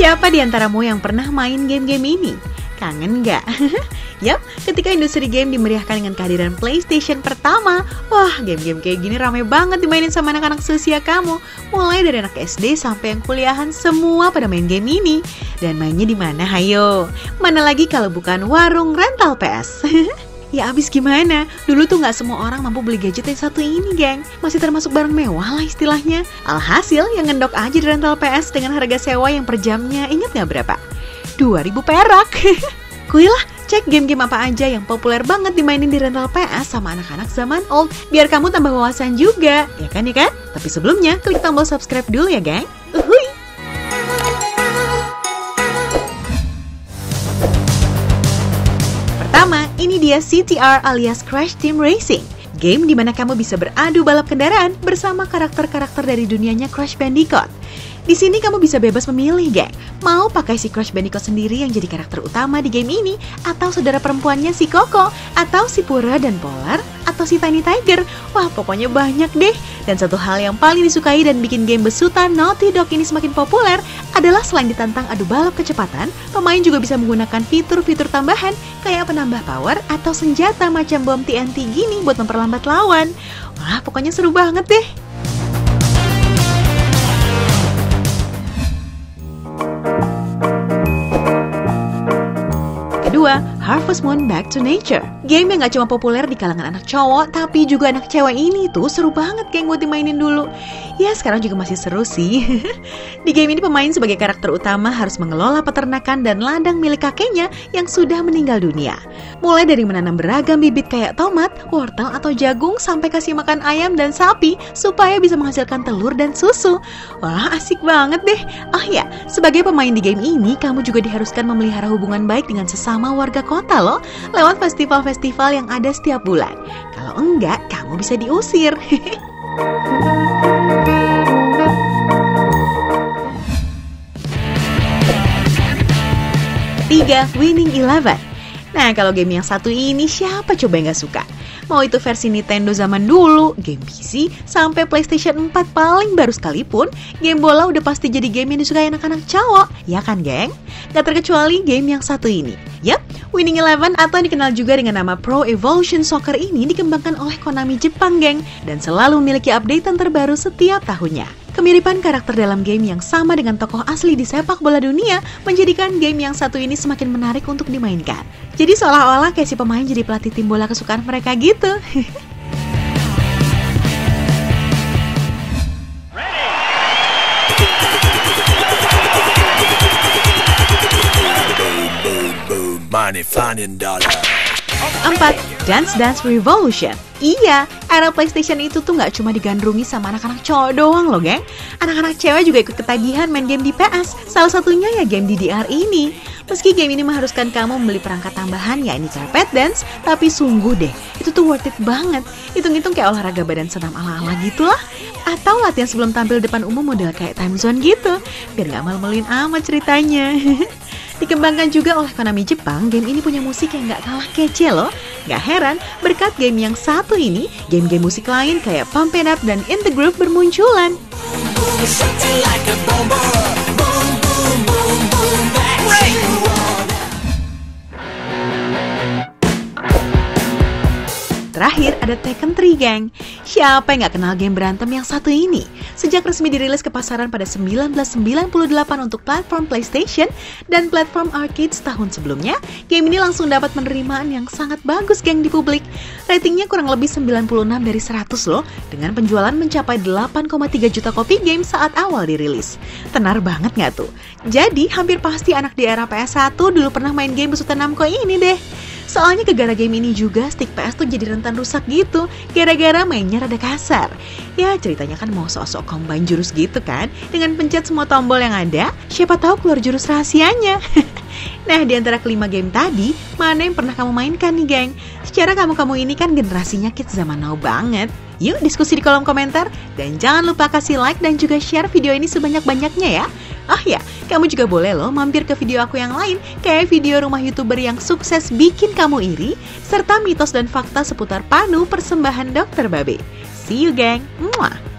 Siapa di antaramu yang pernah main game-game ini? Kangen nggak? Yap, ketika industri game dimeriahkan dengan kehadiran PlayStation pertama, wah game-game kayak gini ramai banget dimainin sama anak-anak seusia kamu. Mulai dari anak SD sampai yang kuliahan semua pada main game ini. Dan mainnya di mana? Hayo, mana lagi kalau bukan warung rental PS? Ya abis gimana, dulu tuh gak semua orang mampu beli gadget yang satu ini geng. Masih termasuk barang mewah lah istilahnya. Alhasil yang ngendok aja di rental PS dengan harga sewa yang per jamnya inget gak berapa? 2.000 perak. Kuilah, cek game-game apa aja yang populer banget dimainin di rental PS sama anak-anak zaman old. Biar kamu tambah wawasan juga, ya kan ya kan? Tapi sebelumnya klik tombol subscribe dulu ya geng. Uhuy. Pertama, ini dia CTR alias Crash Team Racing. Game di mana kamu bisa beradu balap kendaraan bersama karakter-karakter dari dunianya Crash Bandicoot. Di sini kamu bisa bebas memilih, geng. Mau pakai si Crash Bandicoot sendiri yang jadi karakter utama di game ini, atau saudara perempuannya si Coco, atau si Pura dan Polar, atau si Tiny Tiger. Wah, pokoknya banyak deh. Dan satu hal yang paling disukai dan bikin game besutan Naughty Dog ini semakin populer adalah selain ditantang adu balap kecepatan, pemain juga bisa menggunakan fitur-fitur tambahan kayak penambah power atau senjata macam bom TNT gini buat memperlambat lawan. Wah, pokoknya seru banget deh. Harvest Moon Back to Nature. Game yang gak cuma populer di kalangan anak cowok, tapi juga anak cewek ini tuh seru banget kayak buat dimainin dulu. Ya sekarang juga masih seru sih. Di game ini pemain sebagai karakter utama harus mengelola peternakan dan ladang milik kakeknya yang sudah meninggal dunia. Mulai dari menanam beragam bibit kayak tomat, wortel atau jagung sampai kasih makan ayam dan sapi supaya bisa menghasilkan telur dan susu. Wah asik banget deh. Oh ya, sebagai pemain di game ini kamu juga diharuskan memelihara hubungan baik dengan sesama warga kota loh, lewat festival-festival yang ada setiap bulan. Kalau enggak, kamu bisa diusir. Tiga, Winning Eleven. Nah, kalau game yang satu ini siapa coba yang gak suka? Mau itu versi Nintendo zaman dulu, game PC, sampai PlayStation 4 paling baru sekalipun, game bola udah pasti jadi game yang disukai anak-anak cowok, ya kan geng? Gak terkecuali game yang satu ini. Yap, Winning Eleven atau dikenal juga dengan nama Pro Evolution Soccer ini dikembangkan oleh Konami Jepang geng, dan selalu memiliki updatean terbaru setiap tahunnya. Kemiripan karakter dalam game yang sama dengan tokoh asli di sepak bola dunia menjadikan game yang satu ini semakin menarik untuk dimainkan. Jadi seolah-olah kayak si pemain jadi pelatih tim bola kesukaan mereka gitu. Empat, Dance Dance Revolution. Iya, era PlayStation itu tuh nggak cuma digandrungi sama anak-anak cowok doang loh, geng. Anak-anak cewek juga ikut ketagihan main game di PS, salah satunya ya game DDR ini. Meski game ini mengharuskan kamu membeli perangkat tambahan, ya ini carpet dance, tapi sungguh deh, itu tuh worth it banget. Hitung-hitung kayak olahraga badan senam ala-ala gitu lah. Atau latihan sebelum tampil depan umum model kayak time zone gitu, biar nggak malu-maluin amat ceritanya. Dikembangkan juga oleh Konami Jepang, game ini punya musik yang gak kalah kece loh. Gak heran, berkat game yang satu ini, game-game musik lain kayak Pump It Up dan In The Groove bermunculan. Terakhir ada Tekken 3 geng. Siapa yang gak kenal game berantem yang satu ini? Sejak resmi dirilis ke pasaran pada 1998 untuk platform PlayStation dan platform arcade setahun sebelumnya, game ini langsung dapat penerimaan yang sangat bagus geng di publik. Ratingnya kurang lebih 96 dari 100 loh, dengan penjualan mencapai 8,3 juta kopi game saat awal dirilis. Tenar banget gak tuh? Jadi hampir pasti anak di era PS1 dulu pernah main game besutan Namco ini deh. Soalnya kegara game ini juga stick PS tuh jadi rentan rusak gitu, gara-gara mainnya rada kasar. Ya ceritanya kan mau sok-sok combine jurus gitu kan, dengan pencet semua tombol yang ada, siapa tahu keluar jurus rahasianya. Nah di antara kelima game tadi, mana yang pernah kamu mainkan nih geng? Secara kamu-kamu ini kan generasinya kids zaman now banget. Yuk diskusi di kolom komentar, dan jangan lupa kasih like dan juga share video ini sebanyak-banyaknya ya. Oh ya, kamu juga boleh loh mampir ke video aku yang lain, kayak video rumah YouTuber yang sukses bikin kamu iri, serta mitos dan fakta seputar Panu persembahan Dr. Babe. See you, gang! Mwah!